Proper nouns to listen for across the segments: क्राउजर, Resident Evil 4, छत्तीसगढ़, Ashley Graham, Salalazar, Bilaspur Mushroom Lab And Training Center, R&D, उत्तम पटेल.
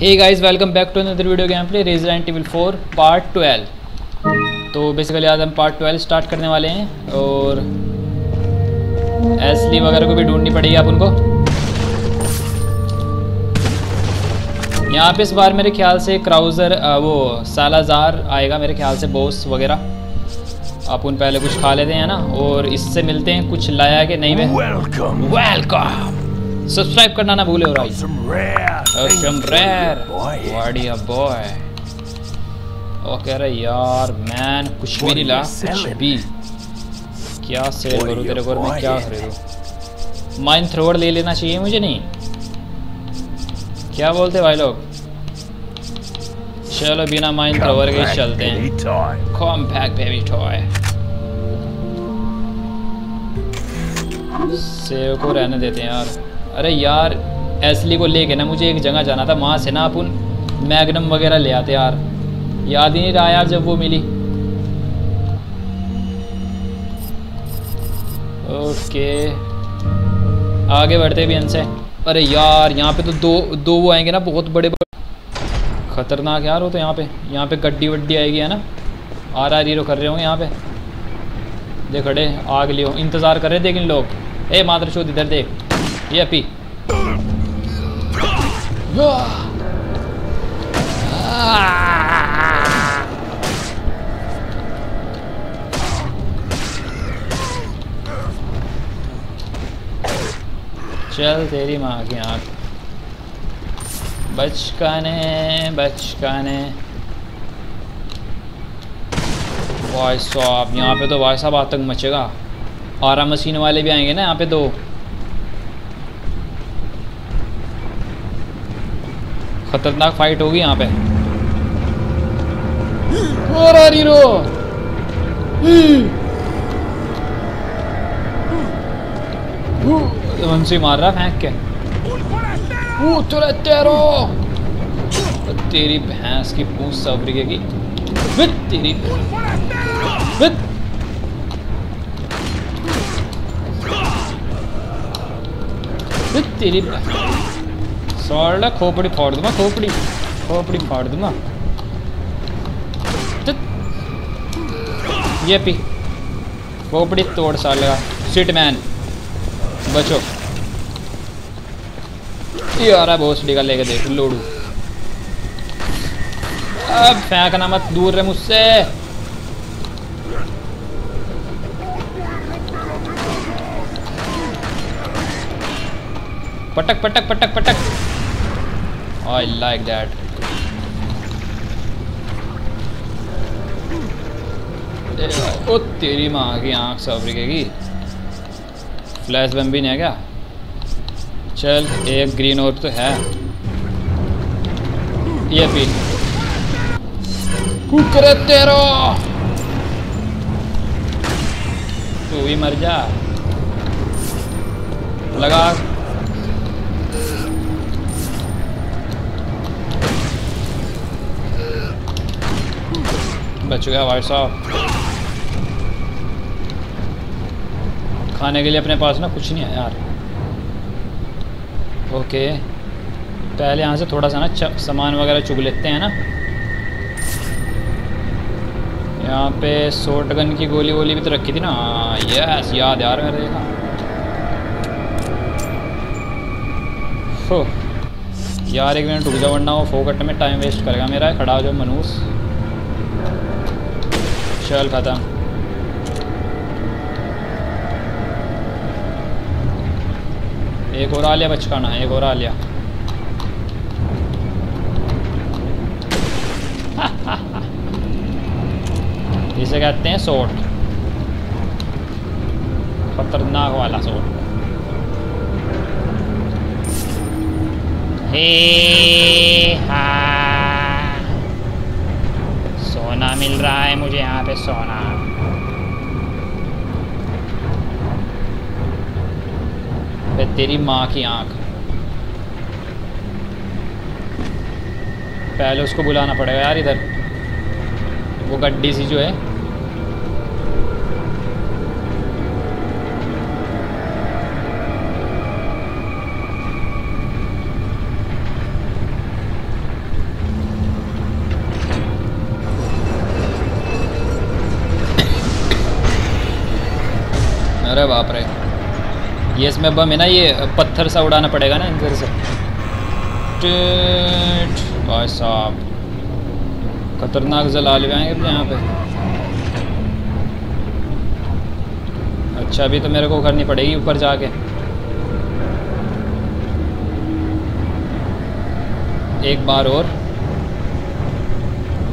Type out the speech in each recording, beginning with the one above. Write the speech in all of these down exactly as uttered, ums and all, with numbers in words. Hey guys, welcome back to another video gameplay Resident Evil four part twelve. तो basically आज हम part twelve start करने वाले हैं और एस्ली वगैरह को भी ढूंढनी पड़ेगी आप उनको। यहाँ पे इस बार मेरे ख्याल से क्राउजर वो सालाजार आएगा मेरे ख्याल से, बॉस वगैरह। आप उन पहले कुछ खा लेते हैं ना और इससे मिलते हैं, कुछ लाया कि नहीं। में वेलकम, सब्सक्राइब करना ना भूले। ओके अरे यार मैन, कुछ भी नहीं ला, कुछ भी। क्या सेल करूँ तेरे को, मैं क्या खरीदूँ? माइन थ्रोवर ले लेना चाहिए मुझे, नहीं क्या बोलते भाई लोग? चलो बिना माइन थ्रोवर के चलते हैं। कॉम्पैक्ट बेबी टॉय, सेव को रहने देते हैं यार। अरे यार एस्ली को लेके ना मुझे एक जगह जाना था, वहाँ से ना अपन मैग्नम वगैरह ले आते यार। याद ही नहीं रहा यार जब वो मिली। ओके आगे बढ़ते भी इनसे। अरे यार यहाँ पे तो दो दो वो आएंगे ना, बहुत बड़े बड़े खतरनाक यार हो। तो यहाँ पे यहाँ पे गड्डी वड्डी आएगी है ना। आर आर हीरो कर रहे होंगे यहाँ पे। देख खड़े आग लियो, इंतज़ार कर रहे थे इन लोग। ए मात्र चौध इधर देख, ये अपी चल तेरी माँ की आँख। बचकाने बचकाने भाई साहब, यहाँ पे तो भाई साहब आतंक मचेगा। आरा मशीन वाले भी आएंगे ना यहाँ पे दो। खतरनाक फाइट होगी यहाँ पे। और आरी रो वंशी मार रहा फेंक के। तेरी भैंस की पूछ सबरी की। तेरी तेरी सौड़ा खोपड़ी फाड़ दूंगा, खोपड़ी खोपड़ी फाड़ दूंगा। ये पी खोपड़ी तोड़ साला सीटमैन, बचो। ये आ रहा भोसड़ी का, लेके देख लोडू। अब फेंकना मत, दूर रहे मुझसे। पटक पटक पटक पटक। I like that. ओ तेरी माँ की आँख सब बिकेगी। फ्लैश बम भी नहीं है क्या? चल एक ग्रीन और तो है। ये भी कुकरे तेरो, तू भी मर जा। लगा बच गया भाई साहब। खाने के लिए अपने पास ना कुछ नहीं है यार। ओके पहले यहाँ से थोड़ा सा ना सामान वगैरह चुग लेते हैं ना। यहाँ पे शॉटगन की गोली वोली भी तो रखी थी ना। यस याद यार मेरे का। हो यार एक मिनट रुक जा, वरना वो फोकट में टाइम वेस्ट करेगा मेरा। खड़ा हो जाओ मनूस। चल खत्म। एक और आलिया बचकाना, एक और आलिया। इसे कहते हैं शॉट, खतरनाक वाला शॉट। हे हा, सोना मिल रहा है मुझे यहाँ पे, सोना। तेरी माँ की आँख। पहले उसको बुलाना पड़ेगा यार इधर, वो गड्डी सी जो है। अरे बाप रे, ये इसमें बम है ना, ये पत्थर सा उड़ाना पड़ेगा ना इधर से। भाई साहब खतरनाक जलाल भी आएंगे यहाँ पे। अच्छा अभी तो मेरे को करनी पड़ेगी ऊपर जाके। एक बार और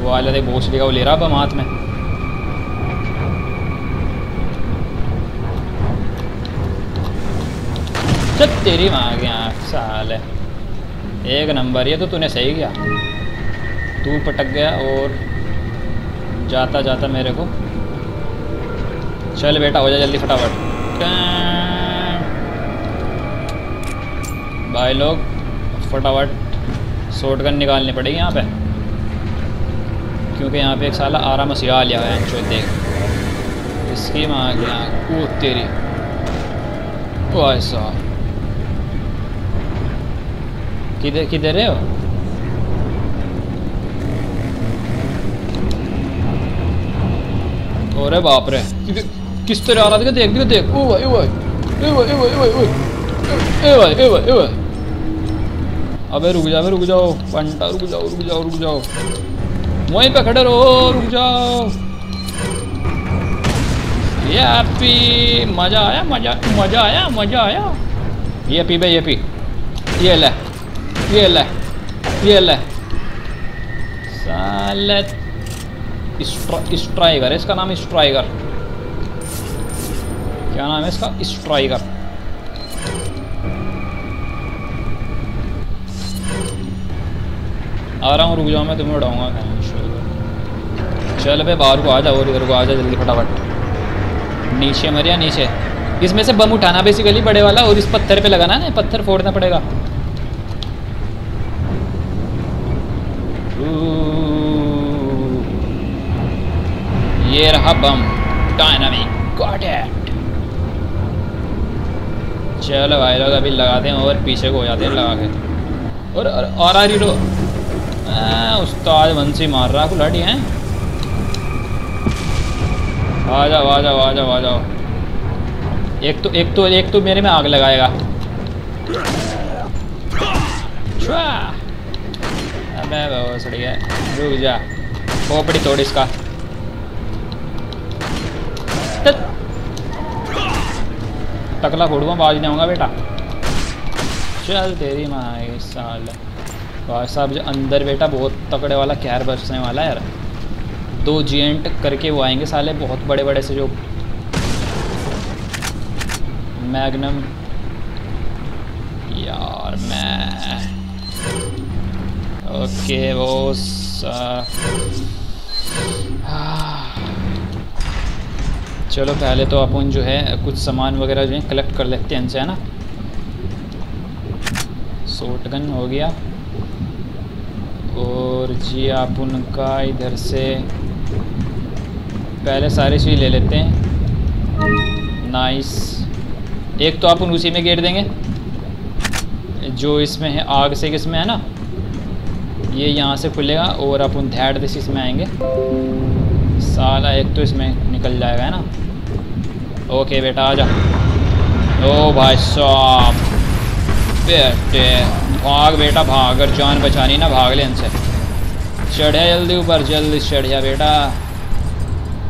वो आला देख बोझ लेगा, वो ले रहा बम हाथ में। चल तेरी माँ गया साल है, एक नंबर। ये तो तूने सही किया, तू पटक गया और जाता जाता मेरे को। चल बेटा हो जा जल्दी फटाफट। भाई लोग फटाफट शॉटगन निकालनी पड़ेगी यहाँ पे, क्योंकि यहाँ पे एक साला आरा मसीहा लिया है। चो देख इसकी माँ की यहाँ कूद तेरी। ऐसा किधर किधर है वो? अरे बाप रे किस तरह आ रहा था, देख देखो देख। ओ भाई ओ भाई ओ भाई ओ भाई ओ भाई ओ भाई ओ भाई। अबे रुक जाओ रुक जाओ पंटा, रुक जाओ रुक जाओ रुक जाओ, वहीं पे खड़े रहो, रुक जाओ। ये पी मज़ा आया मज़ा मज़ा आया मज़ा आया। ये पी भाई ये पी, ये ले ये ले ये ले। साले स्ट्राइकर है, इसका नाम स्ट्राइकर। क्या नाम है इसका? स्ट्राइकर। आ रहा हूँ रुक जाओ, मैं तुम्हें उड़ाऊंगा। चल भाई बाहर को आ जाओ, इधर को आ जाओ जल्दी फटाफट। नीचे मरिया नीचे। इसमें से बम उठाना बेसिकली बड़े वाला, और इस पत्थर पे लगाना ना, पत्थर फोड़ना पड़ेगा। ये रहा बम, डायनामिक, गॉट इट। चलो भाई लोग अभी लगाते हैं और पीछे को हो जाते हैं लगा के। और और आ रही रो उस्ताद बंसी मार रहा कुलाड़ी है। आ जाओ आ जाओ आ जाओ आ जाओ। एक तो एक तो एक तो मेरे में आग लगाएगा। अबे सड़िया रुक जा, खोपड़ी तोड़ इसका। टकला फोड़ूंगा बाज जाऊंगा बेटा। चल तेरी माँ साल। भाई साहब जो अंदर बेटा बहुत तकड़े वाला कहर बरसने वाला है यार। दो जीएंट करके वो आएंगे साले, बहुत बड़े बड़े से जो मैग्नम यार। मैं ओके वो सा... चलो पहले तो अपन जो है कुछ सामान वगैरह जो है कलेक्ट कर लेते हैं इनसे, है ना। शॉटगन हो गया और जी आप उनका इधर से पहले सारी चीज़ ले लेते हैं। नाइस। एक तो आप उन उसी में गेट देंगे जो इसमें है आग से, किसमें है ना, ये यहाँ से खुलेगा और आप उन धैड़ दिस इसमें आएंगे। साला एक तो इसमें निकल जाएगा, है ना। ओके बेटा आजा। ओ भाई साहब बेटे भाग बेटा भाग, अगर जान बचानी ना भाग ले इनसे। चढ़िया जल्दी ऊपर, जल्दी चढ़िया बेटा,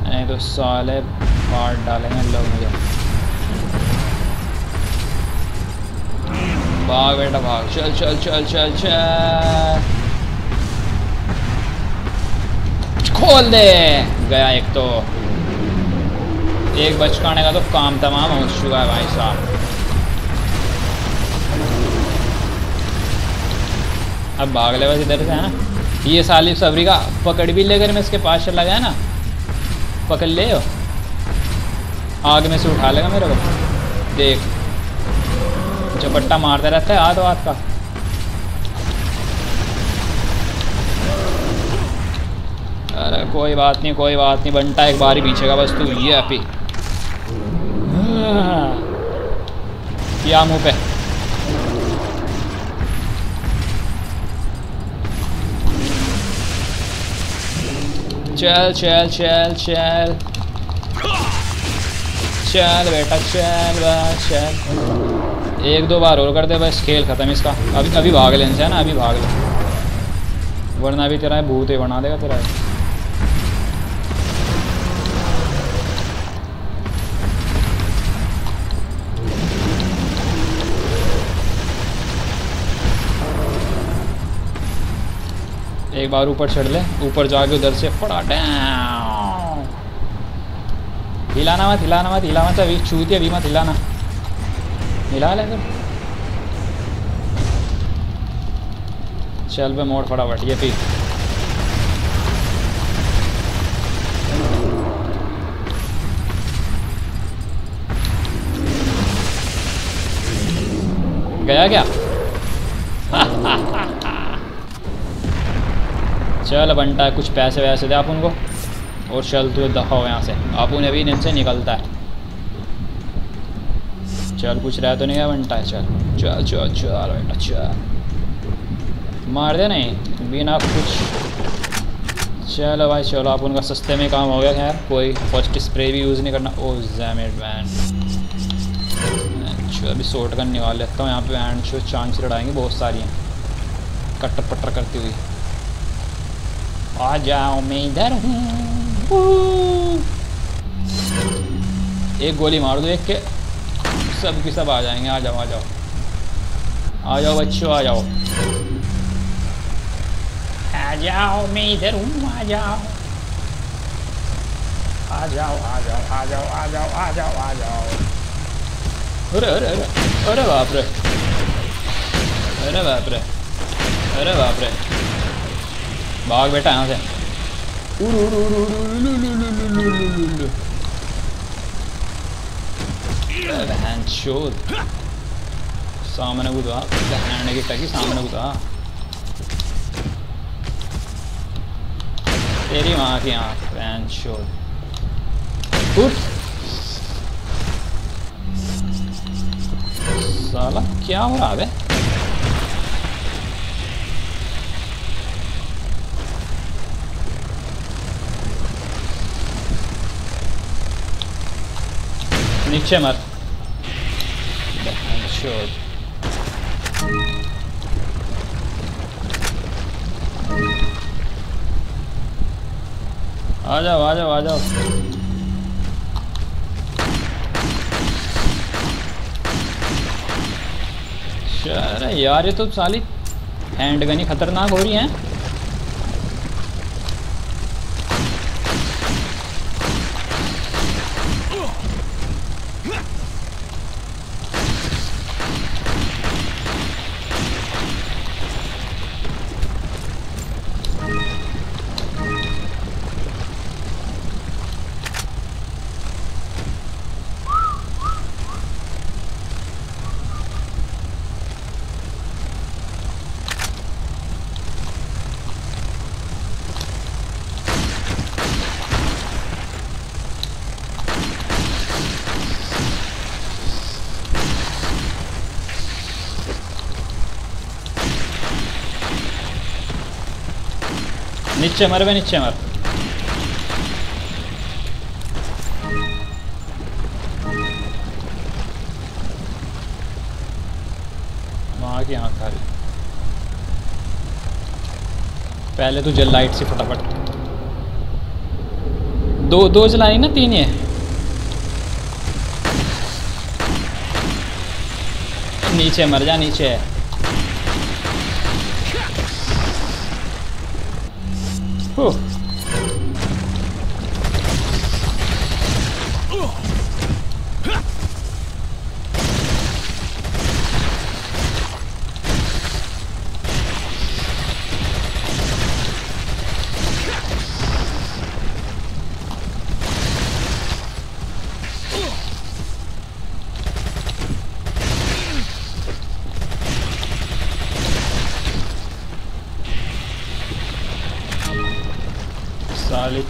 नहीं तो साले मार डालेंगे लोग मुझे। भाग बेटा भाग, चल चल चल चल चल। खोल दे गया एक तो, एक बचकाने का तो काम तमाम हो चुका है भाई साहब। अब भाग ले बस इधर से, है ना। ये साली सबरी का पकड़ भी लेकर मैं इसके पास चला गया ना, पकड़ ले हो। आग में से उठा लेगा मेरे को, देख चपट्टा मारता रहता है हाथ हाथ का। अरे कोई बात नहीं कोई बात नहीं बंटा, एक बार ही पीछे का बस तू। ये अपी क्या मुँह पे। चल चल चल चल चल बेटा चल बस चल। एक दो बार और कर दे बस, खेल खत्म इसका। अभी अभी भाग ले इनसे, है ना, अभी भाग ले, वरना भी तेरा भूत ही बना देगा तेरा। एक बार ऊपर चढ़ ले, ऊपर जाके उधर से फटा डैम। हिलाना मत हिलाना मत हिलाना मत अभी, छूती अभी मत हिलाना, हिला ले फिर। चल बे मोड़ फटाफट, ये पी गया क्या? चल बंटा कुछ पैसे वैसे दे आप उनको और चल तू दफा हो यहाँ से। आप उन्हें भी इनसे निकलता है। चल कुछ रहा तो नहीं है बंटा, चल चल चल चल बेटा चल, मार दे नहीं बिना कुछ। चलो भाई चलो, आप उनका सस्ते में काम हो गया। खैर कोई फर्स्ट स्प्रे भी यूज़ नहीं करना। ओ जैमेड वैन, अभी शॉर्ट गन निकाल लेता हूँ यहाँ पे। एंड शो चांस लड़ाएंगे बहुत सारी हैं कट्टर पट्टर करती हुई। आ जाओ मैं इधर हूँ, एक गोली मार दो एक के सब की सब आ जाएंगे। आ जाओ आ जाओ आ जाओ बच्चों, आ जाओ आ जाओ मैं इधर हूँ, आ जाओ आ जाओ आ जाओ आ जाओ आ जाओ आ जाओ आ जाओ। अरे अरे अरे अरे बाप रे, अरे बाप रे, अरे बाप रे, भाग बेटा यहाँ से। सामने घुसा बहन की टकी, सामने घुसा तेरी माँ की आँख बहन शोध। साला क्या हो रहा है? नीचे मत, आ जाओ आ जाओ आ जाओ। अरे यार ये तो साली हैंडगन ही खतरनाक हो रही है। नीचे मर बे, नीचे मर। माँ की आँख खा रही। पहले तो जल लाइट से फटाफट, दो दो जलानी ना, तीन ही है। नीचे मर जा, नीचे है।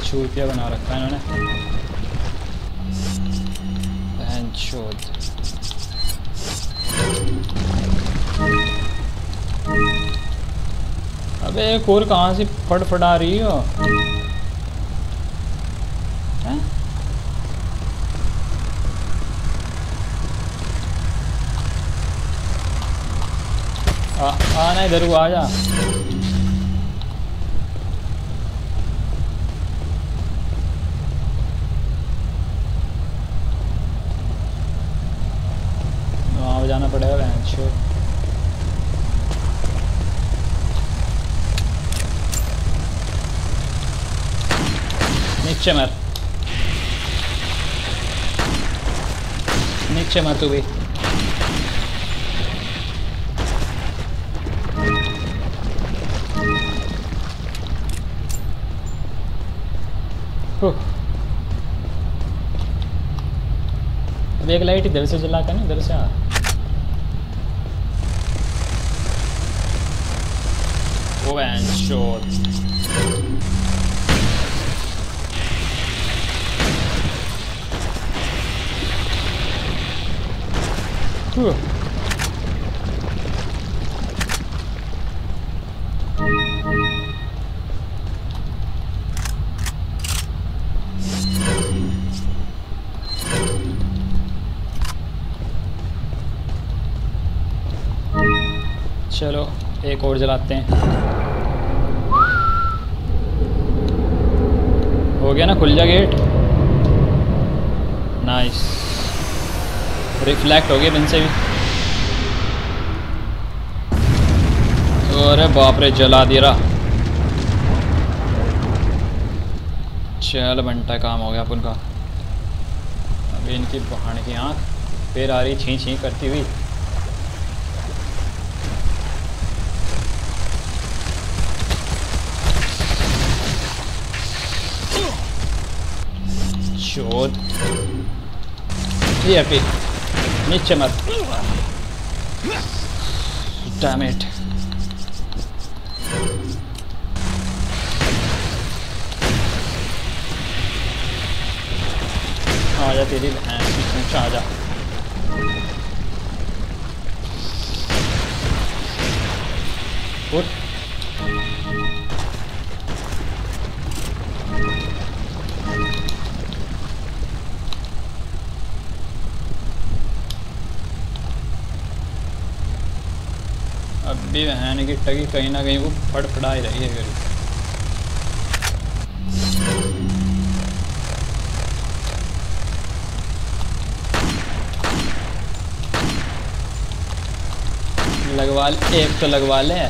छूतिया बना रखा है इन्होंने बहन चोद। अबे एक और कहाँ से फटफटा रही हो? आ, आना इधर को आ जा। वहाँ जाना पड़ेगा बेंच। नीचे मार, नीचे मार तू भी। एक लाइट इधर से जला कर ना इधर से आ। वो एंड चलो एक और जलाते हैं। हो गया ना, खुल जा गेट। नाइस, रिफ्लेक्ट हो गया बिन से भी। अरे बाप रे, जला दे रहा। चल बंटा, काम हो गया अपन का। अभी इनकी बहाने की आँख फिर आ रही छी छी करती हुई। चोद ये पे नीचे मत। Damn it. आजा तेरी बहन की, आजा। उठ, बहन की टगी कहीं ना कहीं वो फड़फड़ा ही रही है। फिर लगवा ले, एक तो लगवा ले।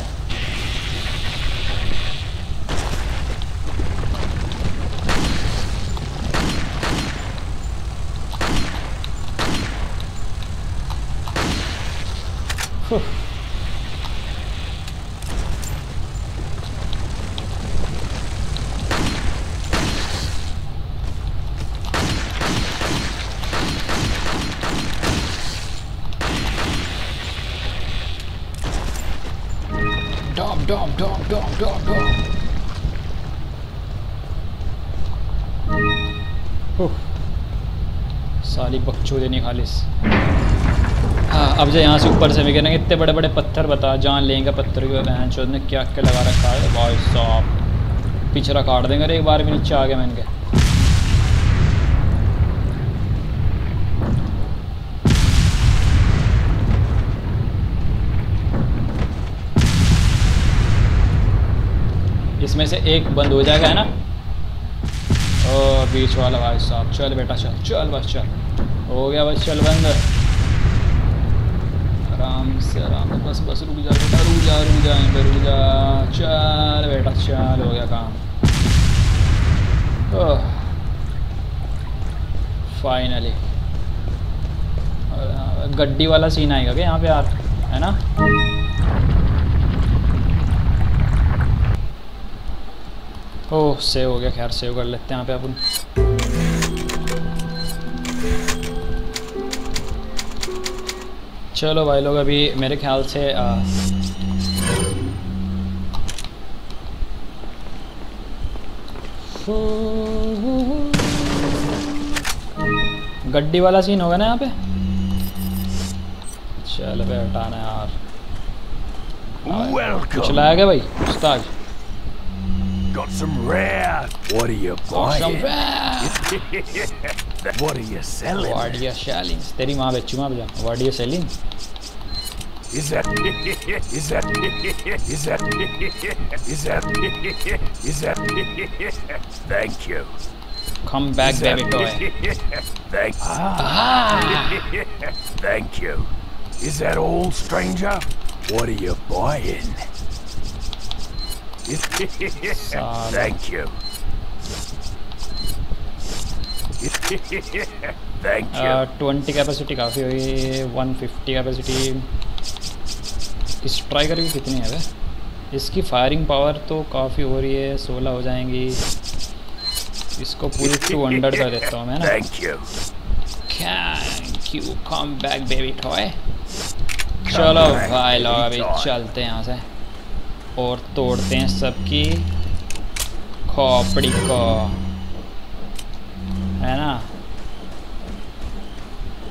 चूदे नहीं खालिस। हाँ, अब जो यहाँ से ऊपर से भी कहना इतने बड़े बड़े पत्थर बता जान लेंगे। पत्थर की बहन चोद ने क्या क्या लगा रखा है। भाई साहब पिछड़ा काट देंगे। एक बार भी नीचे आ गया मैंने। इसमें से एक बंद हो जाएगा है ना। ओ बीच वाला भाई साहब। चल बेटा चल चल बस चल। हो गया बस, चल बंद। आराम से आराम से, बस बस रुक जा बेटा, रुक जा रुक जा रुक जा। चल बेटा चल, हो गया काम। फाइनली गड्डी वाला सीन आएगा क्या यहाँ पे यार, है ना। ओह सेव हो गया। खैर सेव कर लेते हैं यहाँ पे अपन। चलो भाई लोग, अभी मेरे ख्याल से आ, गड्डी वाला सीन होगा ना यहाँ पे। चल भाई हटाना यार। कुछ लाया गया भाई उस्ताद। Got some rare. What are you buying? Some rare. What are you selling? What are you selling? तेरी माँ बेचूँ आप जा। What are you selling? Is that? Is that? Is that? Is that? Is that? Thank you. Come back, baby boy. Thanks. Ah. Thank you. Is that all, stranger? What are you buying? Thank you. Thank you. Twenty capacity काफ़ी हुई, one fifty capacity. Striker की कितनी है भाई? इसकी firing power तो काफ़ी हो रही है, सोलह हो जाएंगी। इसको पूरी टू हंड्रेड कर देता हूँ मैं ना। Thank you. Thank you. Come back baby toy. चलो भाई लो अभी चलते हैं यहाँ से और तोड़ते हैं सबकी खोपड़ी को, है ना।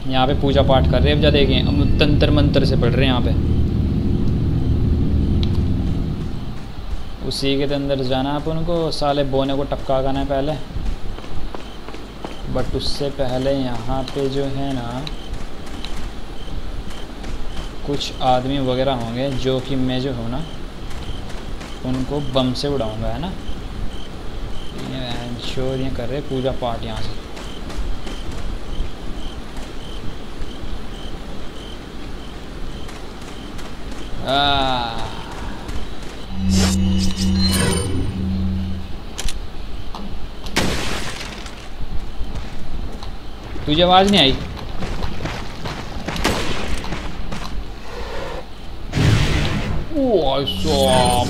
यहाँ पे पूजा पाठ कर रहे हैं अब, जा देखें हम तंत्र मंत्र से पढ़ रहे हैं यहाँ पे। उसी के अंदर जाना है अपन को, साले बोने को टपका करना है पहले। बट उससे पहले यहाँ पे जो है ना कुछ आदमी वगैरह होंगे जो कि मैं जो हूँ ना उनको बम से उड़ाऊँगा, है ना। शोर ये कर रहे पूजा पाठ यहाँ से। तुझे आवाज नहीं आई?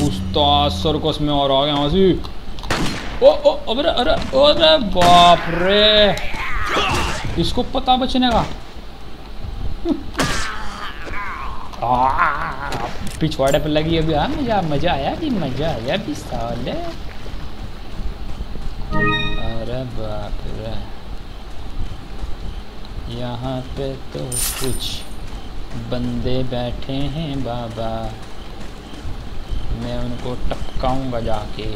उस्ताद सर्कस में और आ गया हंसी। ओ ओ अरे अरे अरे बाप रे, इसको पता बचने का। पिछवाड़े पे लगी अभी। हाँ मजा मजा आया भी, मजा आया भी साले। अरे बाप रे, यहाँ पे तो कुछ बंदे बैठे हैं बाबा, मैं उनको टपकाऊंगा जाके।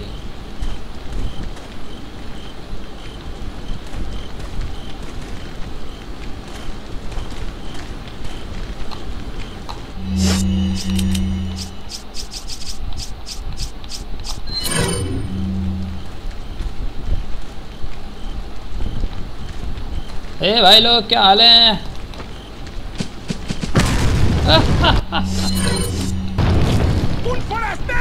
हे भाई लोग क्या हाल है?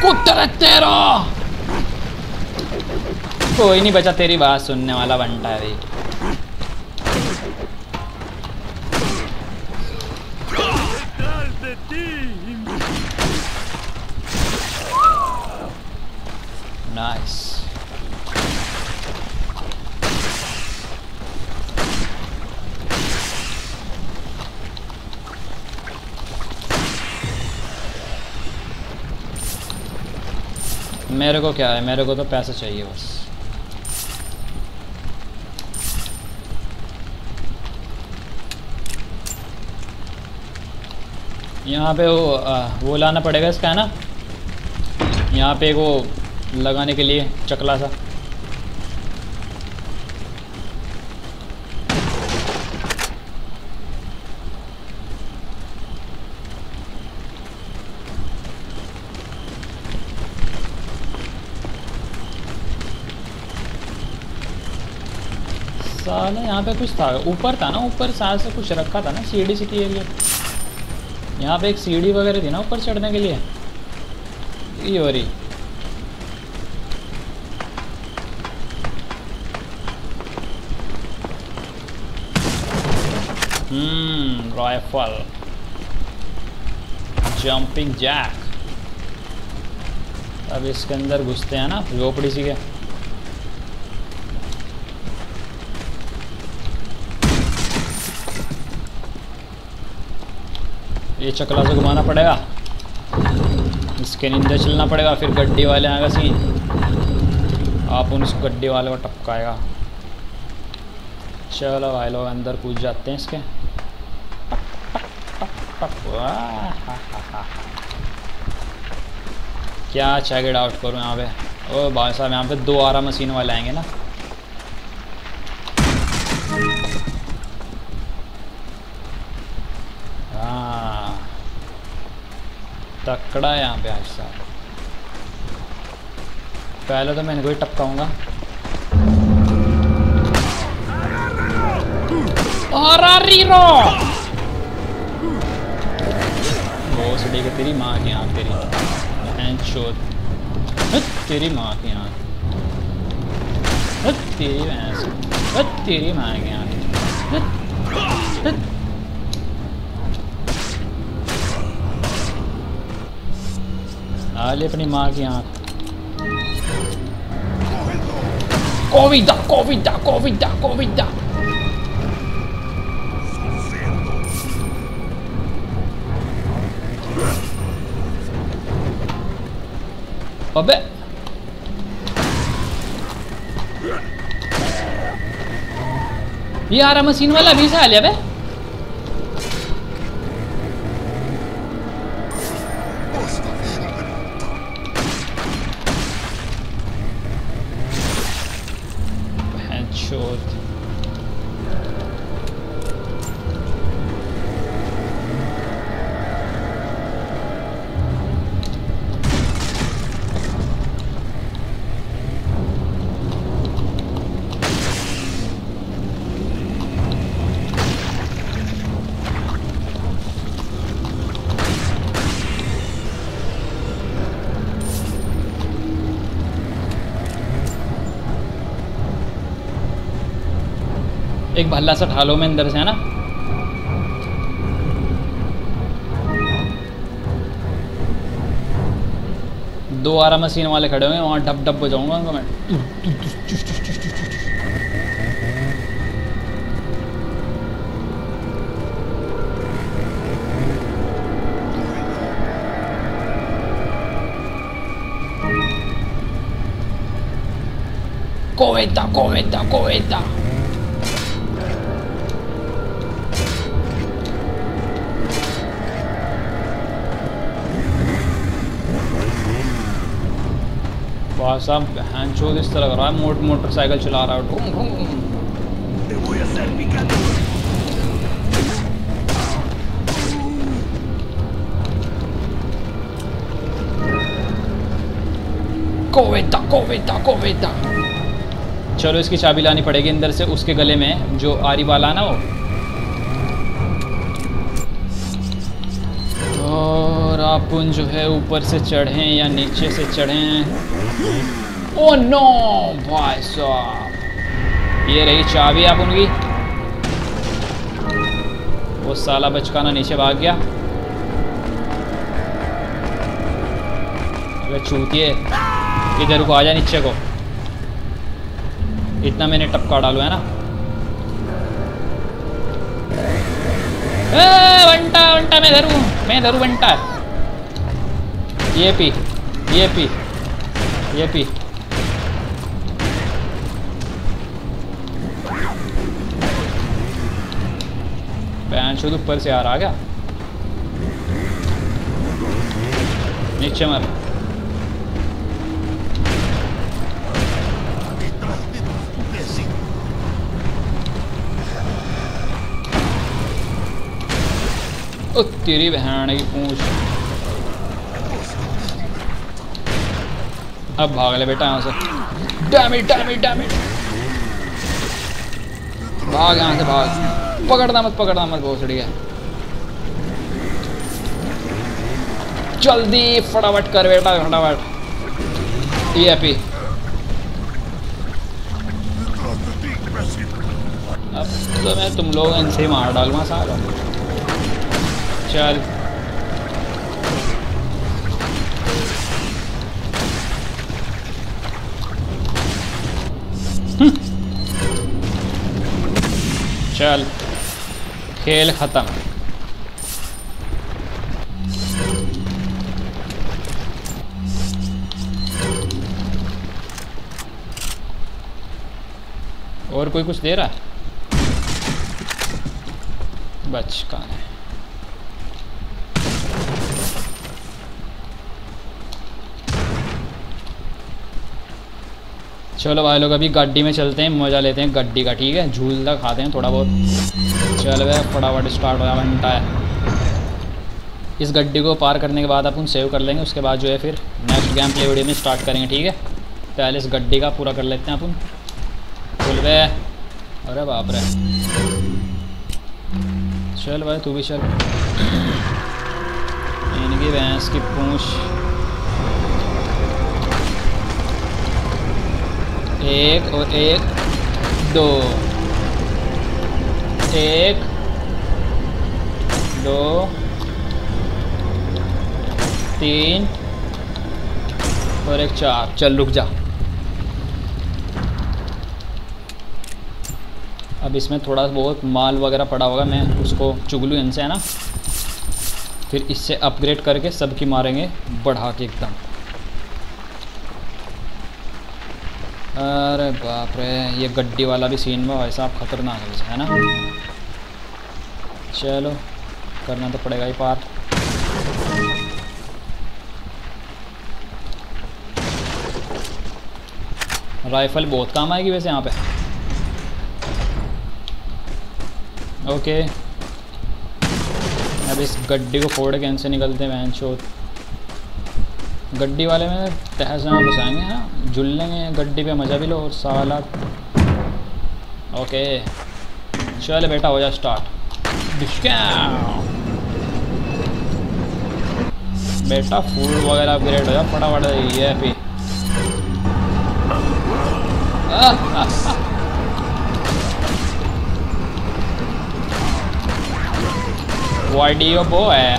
कुत्ते तेरा कोई नहीं बचा तेरी बात सुनने वाला बंटा है भाई। Nice. मेरे को क्या है, मेरे को तो पैसे चाहिए बस। यहाँ पे वो आ, वो लाना पड़ेगा इसका, है ना। यहाँ पे वो लगाने के लिए चकला सा। साला यहाँ पे कुछ था, ऊपर था ना, ऊपर साथ से कुछ रखा था ना, सीढ़ी सी थी। यहाँ पे एक सीढ़ी वगैरह थी ना ऊपर चढ़ने के लिए। ये हो रही हम्म राइफल, जंपिंग जैक। अब इसके अंदर घुसते हैं ना, झोपड़ी सी के। ये चकला से घुमाना पड़ेगा, इसके नीचे चलना पड़ेगा, फिर गड्डी वाले आएगा सीन, आप उन गड्डी वाले को टपकाएगा। चलो भाई लोग अंदर कूद जाते हैं इसके। क्या चेक इट आउट करूँ यहाँ पे? ओ भाई साहब यहाँ पे दो आरा मशीन वाले आएंगे ना। हाँ तकड़ा है यहाँ पे आज साहब। पहले तो मैं इनको ही टपकाऊंगा। तेरी माँ की आँख, तेरी तेरी माँ की आँख, तेरी भैंस, तेरी माँ की आँख। आले अपनी माँ की आँख। कोविदा कोविदा कोविदा कोविदा अबे ये आरा मशीन वाला भी सा लिया बे। एक भल्ला सा ढालो में अंदर से है ना। दो आरा मशीन वाले खड़े हुए हैं वहां, डब डब बजाऊंगा उनको मैं। कोवेटा कोवेटा कोवेटा साहब हैंचो इस तरह कर रहा है, मोट मोटरसाइकिल चला रहा है। कोवेटा कोवेटा कोवेटा चलो इसकी चाबी लानी पड़ेगी अंदर से उसके गले में जो आरी वाला ना हो। और आप उन जो है ऊपर से चढ़ें या नीचे से चढ़ें। ओ नो भाई साहब, ये रही चाबी आप उनकी। वो साला बचकाना नीचे भाग गया। अबे चूतिए, इधर को आ जा नीचे को। इतना मैंने टपका डालो है ना। ए बंटा बंटा मैं धरू मैं धरू बंटा। ये पी ये पी ये पी पैंशुद ऊपर से यार आ गया। नीचे मर ओ तेरी बहन की पूंछ। अब भाग ले बेटा यहाँ से। Damn it damn it damn it भाग यहाँ से भाग। पकड़ना मत पकड़ना मत भोसड़ी है। जल्दी फटाफट कर बेटा फटाफट। ये पी अब तो मैं तुम लोग इनसे ही मार डालूंगा सारा। चल चल खेल खत्म। और कोई कुछ दे रहा है? बचका है चलो भाई लोग अभी गड्डी में चलते हैं, मज़ा लेते हैं गड्डी का। ठीक है, झूलता खाते हैं थोड़ा बहुत। चल भाई फटाफट स्टार्ट हो गया। इस गड्ढे को पार करने के बाद अपन सेव कर लेंगे, उसके बाद जो है फिर नेक्स्ट गेम प्ले वीडियो में स्टार्ट करेंगे। ठीक है, पहले इस गड्ढे का पूरा कर लेते हैं अपन। चल बे, अरे बाप रे, चल भाई तू भी चल। इनकी भैंस की पूंछ। एक और एक, दो, एक, दो, तीन और एक, चार। चल रुक जा, अब इसमें थोड़ा बहुत माल वगैरह पड़ा होगा, मैं उसको चुगलू इनसे, है ना, फिर इससे अपग्रेड करके सबकी मारेंगे बढ़ा के एकदम। अरे बाप रे, ये गड्डी वाला भी सीन में भाई साहब खतरनाक है, है ना। चलो करना तो पड़ेगा ही पार। राइफल बहुत काम आएगी वैसे यहाँ पे। ओके, अब इस गड्डी को फोड़ के इनसे निकलते हैं। वैन गड्डी वाले में तहस ना घुसाएंगे, है ना, झुल लेंगे गड्डी पे, मज़ा भी लो और साला। ओके चल बेटा, हो जा स्टार्ट। बेटा फूड वगैरह अपग्रेड हो जा फटाफट। ये पी वाडियो बो है।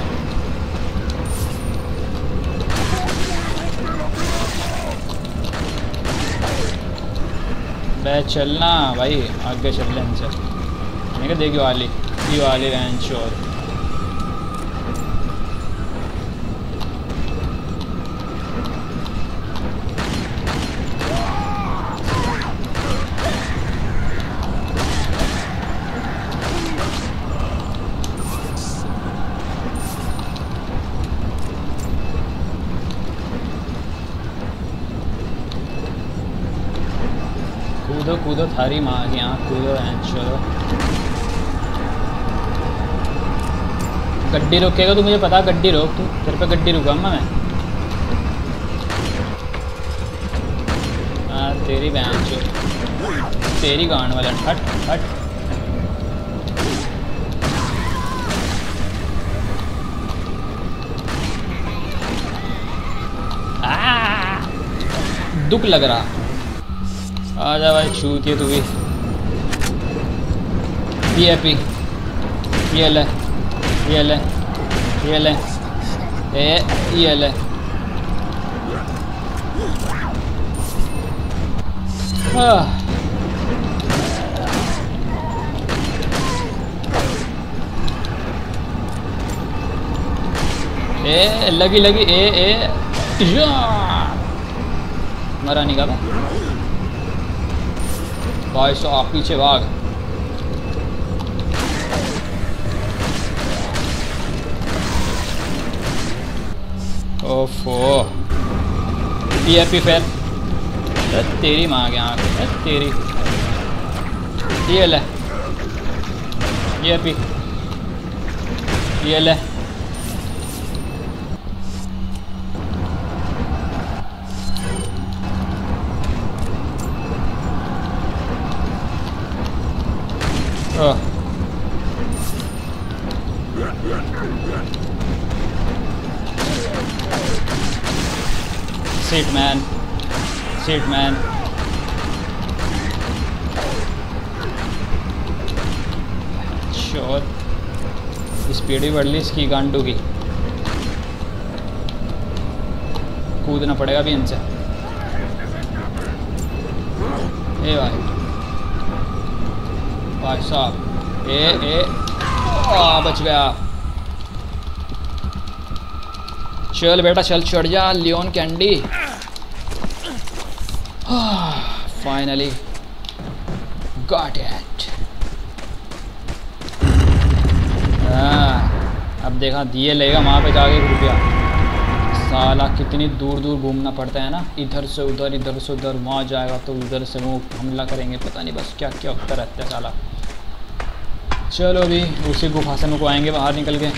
बे चलना भाई, आगे चल रहे इनसे। मैंने कहा देखियो आली ये वाली रेंच। और कूदो कूदो थारी माँ के यहाँ कूदो एंड। गड्डी रोकेगा तो मुझे पता, गड्डी रोक तू, तेरे पे गड्डी रुका मैं। हाँ तेरी बहन चो, तेरी गांड वाला। हट हट, दुख लग रहा। आजा भाई छूती है तू भी। ये पी, ये ले, ये ले, ये ले, ए ये ले। ए लगी लगी, ए ए मरा नहीं का भाई साहब। पीछे भाग, ओफो टीएपी फैल। तेरी माँ के आँख, तेरी ये ले, ये पी, ये ले। Sit man, sit man। शोर स्पीड भी बढ़ ली इसकी गांडू की। कूदना पड़ेगा भी इनसे। ए भाई भाई साहब, ए ए आ बच गया। चल बेटा चल, चढ़ जा Leon candy. Finally got it. अब देखा दिए लेगा वहाँ पे जाके रुपया। साला कितनी दूर दूर घूमना पड़ता है ना, इधर से उधर, इधर से उधर, वहाँ जाएगा तो उधर से वो हमला करेंगे, पता नहीं बस क्या क्या होता रहता है साला। चलो अभी उसी गुफा से मुको आएंगे बाहर निकल के।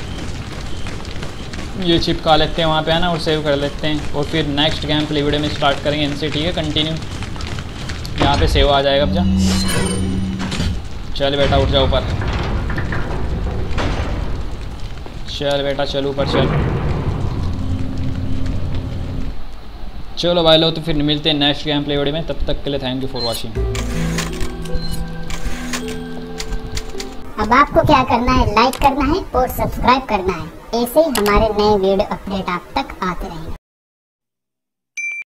ये चिपका लेते हैं वहाँ पे है ना, और सेव कर लेते हैं और फिर नेक्स्ट गेम प्ले वीडियो में स्टार्ट करेंगे इनसे। ठीक है कंटिन्यू, यहाँ पे सेव आ जाएगा। अब जा चल बेटा उठ जाओ ऊपर, चल बेटा चल ऊपर चल। चलो भाई लो तो फिर मिलते हैं नेक्स्ट गेम प्ले वीडियो में, तब तक के लिए थैंक यू फॉर वॉचिंग। अब आपको क्या करना है, लाइक करना है और सब्सक्राइब करना है, ऐसे ही हमारे नए वीडियो अपडेट आप तक आते रहेंगे।